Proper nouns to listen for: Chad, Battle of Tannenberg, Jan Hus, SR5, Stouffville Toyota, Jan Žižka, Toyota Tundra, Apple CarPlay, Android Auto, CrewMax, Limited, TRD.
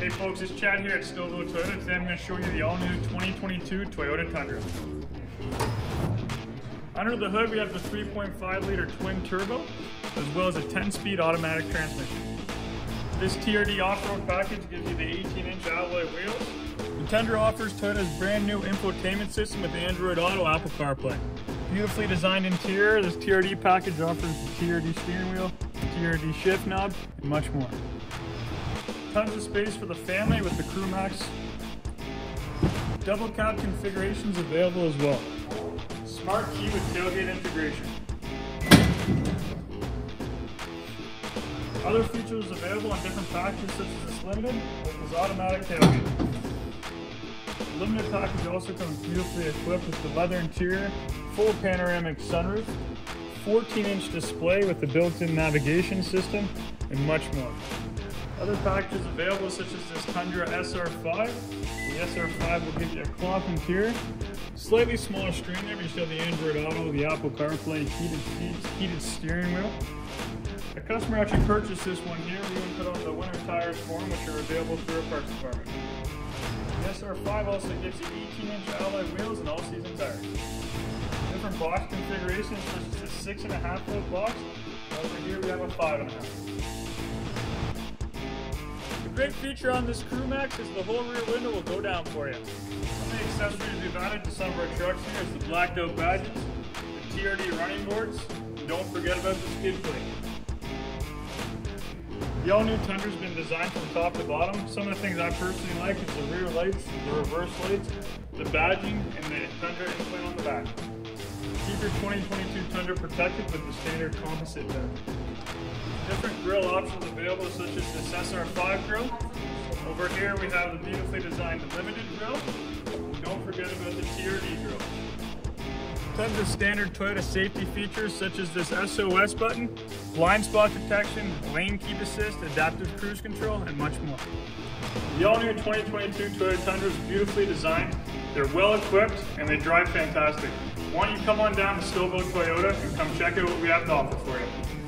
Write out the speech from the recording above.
Hey folks, it's Chad here at Stouffville Toyota. Today I'm going to show you the all-new 2022 Toyota Tundra. Under the hood we have the 3.5-liter twin turbo, as well as a 10-speed automatic transmission. This TRD off-road package gives you the 18-inch alloy wheels. The Tundra offers Toyota's brand new infotainment system with Android Auto, Apple CarPlay. Beautifully designed interior, this TRD package offers the TRD steering wheel, the TRD shift knob, and much more. Tons of space for the family with the CrewMax. Double cab configurations available as well. Smart key with tailgate integration. Other features available on different packages such as this limited, with this automatic tailgate. The limited package also comes beautifully equipped with the leather interior, full panoramic sunroof, 14-inch display with the built-in navigation system, and much more. Other packages available such as this Tundra SR5. The SR5 will give you a cloth interior, slightly smaller screen there, but you still have the Android Auto, the Apple CarPlay, heated seats, heated steering wheel. A customer actually purchased this one here. We even put on the winter tires for them, which are available through our parts department. The SR5 also gives you 18-inch alloy wheels and all-season tires. Different box configurations such as a 6.5-foot box. Over here we have a 5.5. The great feature on this CrewMax is the whole rear window will go down for you. Some of the accessories we've added to some of our trucks here is the blacked out badges, the TRD running boards, and don't forget about the skid plate. The all-new Tundra's been designed from top to bottom. Some of the things I personally like is the rear lights, the reverse lights, the badging, and the Tundra implant on the back. Keep your 2022 Tundra protected with the standard composite bed. Different grill options available such as this SR5 grill. Over here we have the beautifully designed limited grill. And don't forget about the TRD grill. Tons of standard Toyota safety features such as this SOS button, blind spot detection, lane keep assist, adaptive cruise control, and much more. The all-new 2022 Toyota Tundra is beautifully designed, they're well equipped, and they drive fantastic. Why don't you come on down to Stouffville Toyota and come check out what we have to offer for you.